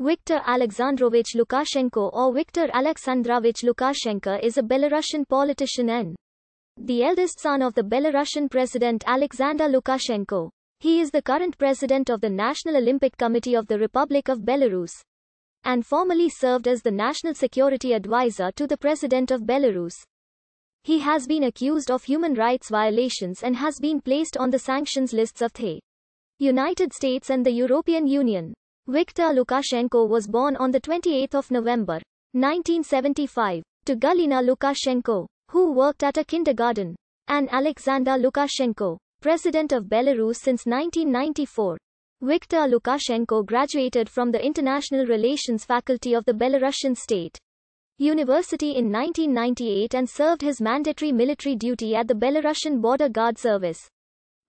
Viktor Aleksandrovich Lukashenko or Viktor Aleksandrovich Lukashenko is a Belarusian politician and the eldest son of the Belarusian President Alexander Lukashenko. He is the current president of the National Olympic Committee of the Republic of Belarus and formerly served as the National Security Advisor to the President of Belarus. He has been accused of human rights violations and has been placed on the sanctions lists of the United States and the European Union. Viktor Lukashenko was born on the 28th of November, 1975, to Galina Lukashenko, who worked at a kindergarten, and Alexander Lukashenko, president of Belarus since 1994. Viktor Lukashenko graduated from the International Relations faculty of the Belarusian State University in 1998 and served his mandatory military duty at the Belarusian Border Guard Service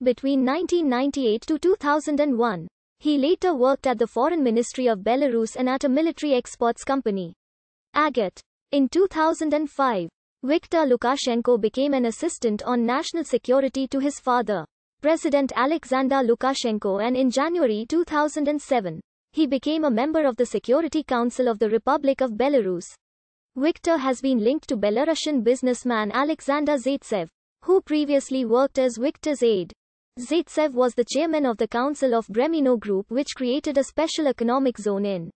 between 1998 to 2001. He later worked at the Foreign Ministry of Belarus and at a military exports company, Agat. In 2005, Viktor Lukashenko became an assistant on national security to his father, President Alexander Lukashenko, and in January 2007, he became a member of the Security Council of the Republic of Belarus. Viktor has been linked to Belarusian businessman Alexander Zaitsev, who previously worked as Viktor's aide. Zaitsev was the chairman of the Council of Bremino Group, which created a special economic zone in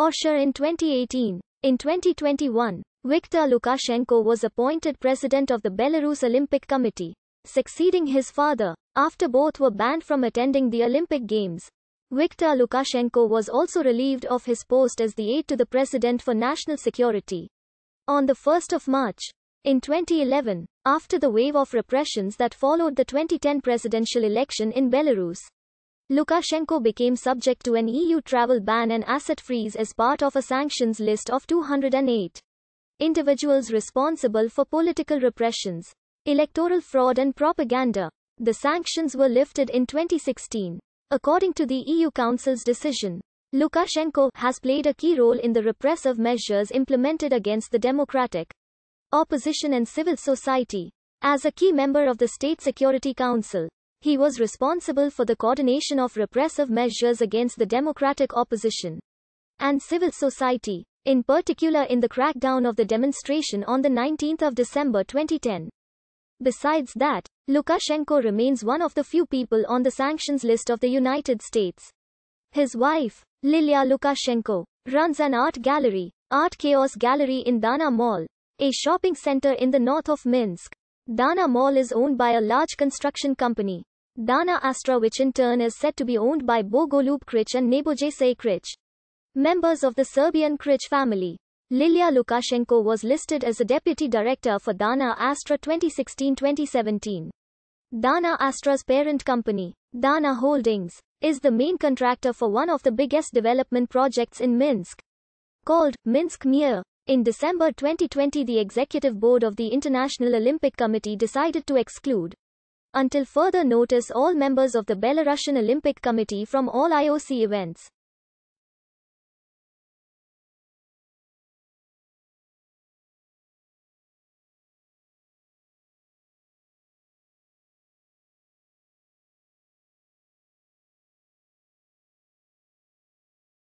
Orsha in 2018. In 2021, Viktor Lukashenko was appointed president of the Belarus Olympic Committee, succeeding his father, after both were banned from attending the Olympic Games. Viktor Lukashenko was also relieved of his post as the aide to the president for national security on the 1st of March. In 2011, after the wave of repressions that followed the 2010 presidential election in Belarus, Lukashenko became subject to an EU travel ban and asset freeze as part of a sanctions list of 208 individuals responsible for political repressions, electoral fraud and propaganda. The sanctions were lifted in 2016. According to the EU Council's decision, Lukashenko has played a key role in the repressive measures implemented against the democratic opposition and civil society. As a key member of the State Security Council, he was responsible for the coordination of repressive measures against the democratic opposition and civil society, in particular in the crackdown of the demonstration on the 19th of December 2010. Besides that, Lukashenko remains one of the few people on the sanctions list of the United States. His wife, Lilia Lukashenko, runs an art gallery, Art Chaos Gallery in Dana Mall, a shopping center in the north of Minsk. Dana Mall is owned by a large construction company, Dana Astra, which in turn is said to be owned by Bogolub Krčić and Nebojša Krčić, members of the Serbian Krčić family. Lilia Lukashenko was listed as a deputy director for Dana Astra 2016-2017. Dana Astra's parent company, Dana Holdings, is the main contractor for one of the biggest development projects in Minsk, called Minsk Mir. In December 2020, the Executive Board of the International Olympic Committee decided to exclude, until further notice, all members of the Belarusian Olympic Committee from all IOC events.